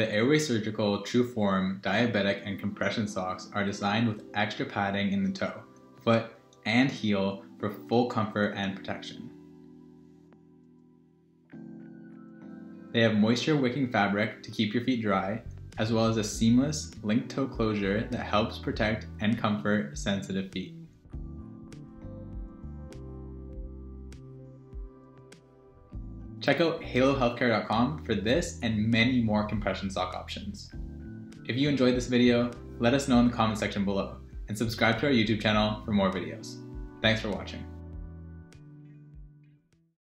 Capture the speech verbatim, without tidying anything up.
The Airway Surgical TruForm diabetic and compression socks are designed with extra padding in the toe, foot, and heel for full comfort and protection. They have moisture wicking fabric to keep your feet dry, as well as a seamless linked toe closure that helps protect and comfort sensitive feet. Check out Halo Healthcare dot com for this and many more compression sock options. If you enjoyed this video, let us know in the comment section below, and subscribe to our YouTube channel for more videos. Thanks for watching.